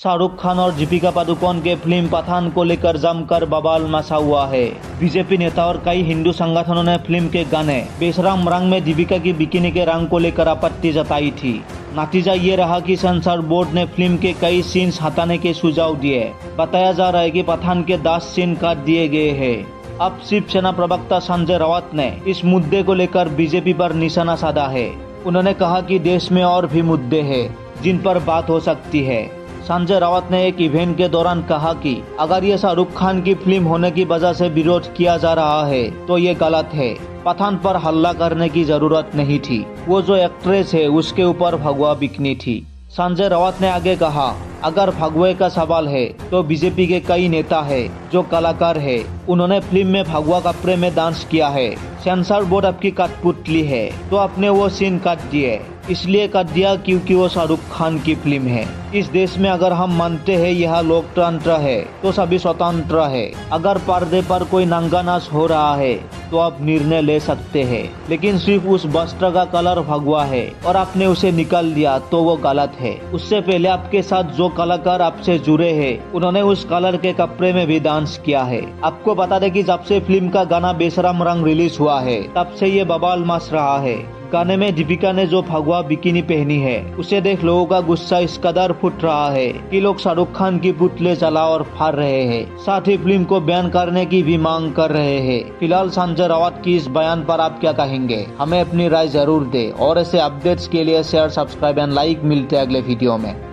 शाहरुख खान और दीपिका पादुकोण के फिल्म पठान को लेकर जमकर बवाल मचा हुआ है। बीजेपी नेता और कई हिंदू संगठनों ने फिल्म के गाने बेशराम रंग में दीपिका की बिकिनी के रंग को लेकर आपत्ति जताई थी। नतीजा ये रहा कि सेंसर बोर्ड ने फिल्म के कई सीन्स हटाने के सुझाव दिए। बताया जा रहा है कि पठान के 10 सीन काट दिए गए हैं। अब शिवसेना प्रवक्ता संजय राउत ने इस मुद्दे को लेकर बीजेपी पर निशाना साधा है। उन्होंने कहा कि देश में और भी मुद्दे हैं जिन पर बात हो सकती है। संजय राउत ने एक इवेंट के दौरान कहा कि अगर ये शाहरुख खान की फिल्म होने की वजह से विरोध किया जा रहा है तो ये गलत है। पठान पर हल्ला करने की जरूरत नहीं थी, वो जो एक्ट्रेस है उसके ऊपर भगवा बिकनी थी। संजय राउत ने आगे कहा, अगर भगवे का सवाल है तो बीजेपी के कई नेता है जो कलाकार है, उन्होंने फिल्म में भगवा कपड़े में डांस किया है। सेंसर बोर्ड आपकी कठपुतली है तो आपने वो सीन काट दिए, इसलिए काट दिया क्योंकि वो शाहरुख खान की फिल्म है। इस देश में अगर हम मानते हैं यह लोकतंत्र है तो सभी स्वतंत्र है। अगर पर्दे पर कोई नंगा नाच हो रहा है तो आप निर्णय ले सकते हैं, लेकिन सिर्फ उस वस्त्र का कलर भगवा है और आपने उसे निकाल दिया तो वो गलत है। उससे पहले आपके साथ जो कलाकार आपसे जुड़े हैं उन्होंने उस कलर के कपड़े में भी डांस किया है। आपको बता दें कि जब से फिल्म का गाना बेशरम रंग रिलीज हुआ है तब से ये बवाल मच रहा है। गाने में दीपिका ने जो भगवा बिकिनी पहनी है उसे देख लोगों का गुस्सा इस कदर फूट रहा है कि लोग शाहरुख खान की पुतले जला और फाड़ रहे हैं, साथ ही फिल्म को बैन करने की भी मांग कर रहे हैं। फिलहाल संजय राउत की इस बयान पर आप क्या कहेंगे, हमें अपनी राय जरूर दें और ऐसे अपडेट्स के लिए शेयर, सब्सक्राइब एंड लाइक। मिलते हैं अगले वीडियो में।